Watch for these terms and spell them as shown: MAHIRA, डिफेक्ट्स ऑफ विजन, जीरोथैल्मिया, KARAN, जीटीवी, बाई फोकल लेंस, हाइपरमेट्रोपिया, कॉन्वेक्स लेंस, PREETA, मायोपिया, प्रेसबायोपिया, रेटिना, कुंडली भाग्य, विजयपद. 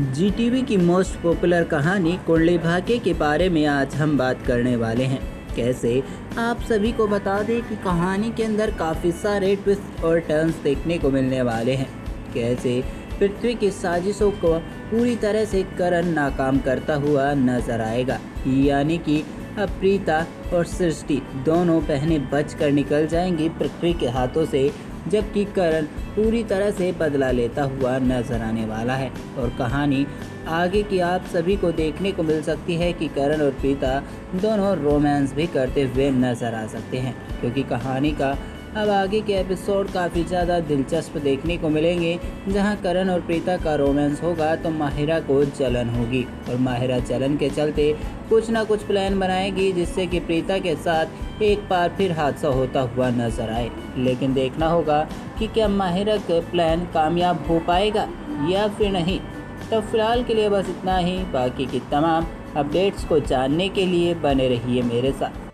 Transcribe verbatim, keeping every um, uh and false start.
जीटीवी की most popular कहानी कुंडली भाग्य के बारे में आज हम बात करने वाले हैं। कैसे आप सभी को बता दें कि कहानी के अंदर काफ़ी सारे ट्विस्ट और टर्न्स देखने को मिलने वाले हैं। कैसे पृथ्वी की साजिशों को पूरी तरह से करन नाकाम करता हुआ नजर आएगा, यानी कि अप्रीता और सृष्टि दोनों बहने बचकर निकल जाएंगी पृथ्वी के हाथों से, जबकि करन पूरी तरह से बदला लेता हुआ नजर आने वाला है। और कहानी आगे की आप सभी को देखने को मिल सकती है कि करन और प्रीता दोनों रोमांस भी करते हुए नजर आ सकते हैं, क्योंकि कहानी का अब आगे के एपिसोड काफ़ी ज़्यादा दिलचस्प देखने को मिलेंगे, जहां करन और प्रीता का रोमांस होगा तो माहिरा को जलन होगी और माहिरा जलन के चलते कुछ ना कुछ प्लान बनाएगी, जिससे कि प्रीता के साथ एक बार फिर हादसा होता हुआ नजर आए। लेकिन देखना होगा कि क्या माहिरा का प्लान कामयाब हो पाएगा या फिर नहीं। तो फिलहाल के लिए बस इतना ही। बाकी की तमाम अपडेट्स को जानने के लिए बने रहिए मेरे साथ।